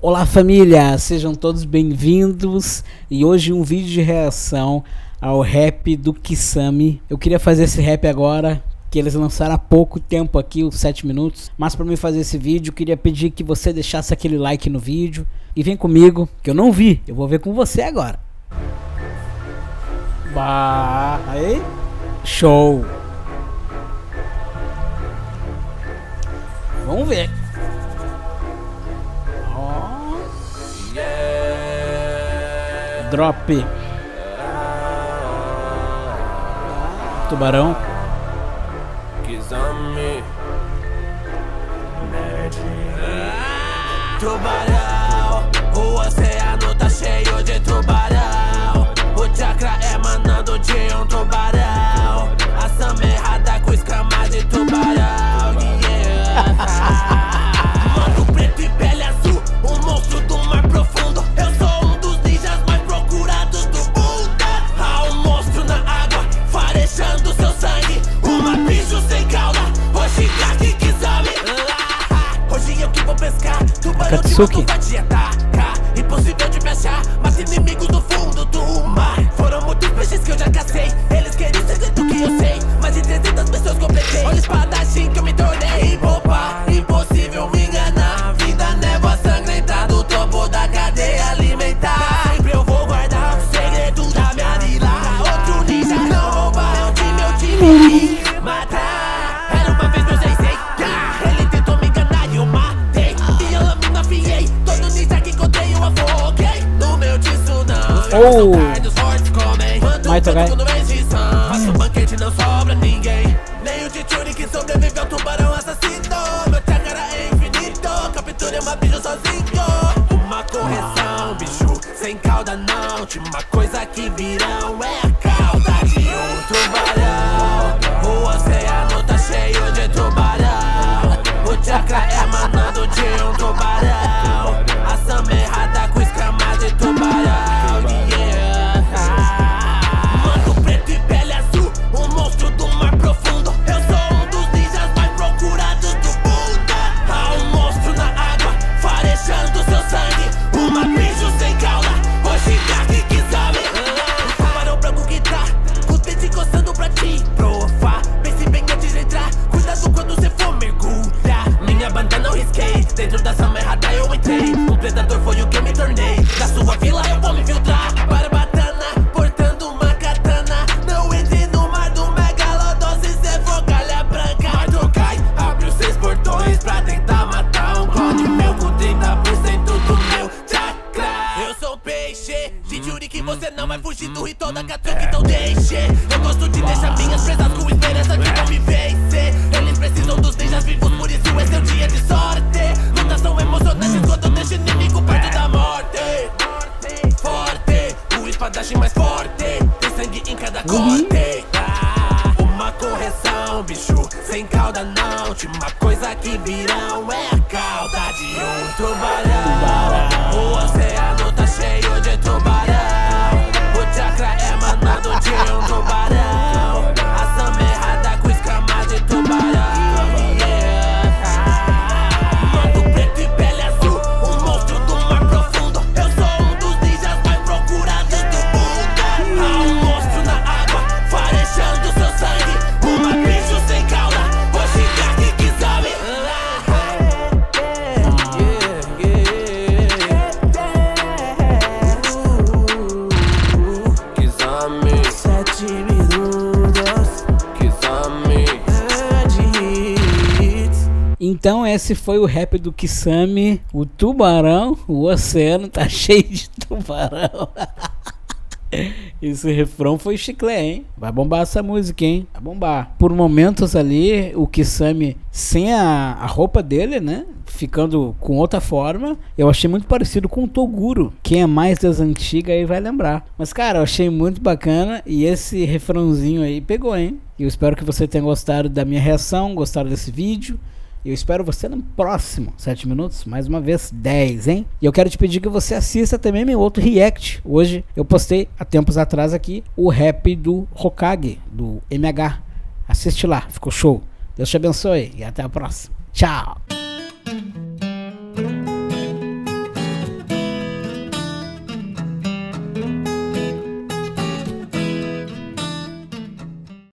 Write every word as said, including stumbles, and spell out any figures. Olá família, sejam todos bem-vindos e hoje um vídeo de reação ao rap do Kisame. Eu queria fazer esse rap agora, que eles lançaram há pouco tempo aqui, os sete minutos. Mas para mim fazer esse vídeo, eu queria pedir que você deixasse aquele like no vídeo. E vem comigo, que eu não vi, eu vou ver com você agora. Bah, aí, show. Vamos ver. Drop Tubarão Kisame Tubarão, o oceano tá cheio de tubarão. O chakra é manado de um tubarão. A samba errada com escama de tubarão. Mano preto e pele azul, o monstro do mar profundo. Eu sou Katuki. Impossível de me achar, mas inimigos do fundo do mar. Foram muitos peixes que eu já cacei. Eles querem ser do que eu sei, mas de trezentas pessoas completei. Olha o espadachim que eu me tornei. Opa, impossível me enganar. Vida névoa sangrenta do topo da cadeia alimentar. Sempre eu vou guardar o segredo da minha lila. Outro ninja não rouba, é o time, meu time. Matar, era uma vez meu zensei. Ele tentou me enganar e eu matei. E eu lâmina afiei todo ninja que encontrei eu afoguei. No meu tsunami, oh. Os fortes comem. Mando um tanto no mês de sangue. Faço um banquete, não sobra ninguém. Nem o de Yuri que sobreviveu ao tubarão assassino. Meu chakra é infinito. Capture uma bijuu sozinho. Uma correção, bijuu. Sem cauda não. Última coisa que virão é a cauda de um tubarão. O oceano tá cheio de tubarão. O chakra é manado de um tubarão. A samba errada com escama de tubarão. Yeah. Mano preto e pele azul, o monstro do mar profundo. Eu sou um dos ninjas mais procurados do mundo. Há um monstro na água, farejando seu sangue. Uma bicho sem cauda, hoje tá aqui que sabe. O tubarão branco que tá, com o dente coçando pra ti. Dentro da samba errada eu entrei. Um predador foi o que eu me tornei. Da sua vila eu vou me filtrar. Barbatana, portando uma katana. Não entre no mar do megalodon. Se cê for galha branca, mas não cai, abre os seus portões pra tentar matar um clone meu. Com trinta por cento do meu chakra. Eu sou peixe de Yuri que você não vai fugir do ritual da Katuki. Então deixe. Eu gosto de deixar minhas presas com esperança que vão me vencer. Eles precisam dos ninjas vivos, por isso esse é o dia de sorte. São emocionantes quando deixa inimigo perto da morte. Forte, o espadachim mais forte. Tem sangue em cada corte. Ah, uma correção, bicho, sem cauda não. Última coisa que virão é a cauda de um tubarão. O oceano tá cheio de tubarão. O chakra é manado de um tubarão. A samba errada com escama de tubarão. Então esse foi o rap do Kisame, o tubarão, o oceano tá cheio de tubarão. Esse refrão foi chiclé, hein? Vai bombar essa música, hein? Vai bombar. Por momentos ali, o Kisame sem a, a roupa dele, né? Ficando com outra forma, eu achei muito parecido com o Toguro. Quem é mais das antigas aí vai lembrar. Mas cara, eu achei muito bacana e esse refrãozinho aí pegou, hein? Eu espero que você tenha gostado da minha reação, gostado desse vídeo. Eu espero você no próximo sete minutos, mais uma vez dez, hein? E eu quero te pedir que você assista também meu outro react. Hoje eu postei, há tempos atrás aqui, o rap do Hokage, do M H. Assiste lá, ficou show. Deus te abençoe e até a próxima. Tchau!